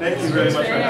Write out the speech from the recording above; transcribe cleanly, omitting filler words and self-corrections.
Thank you very much for having me.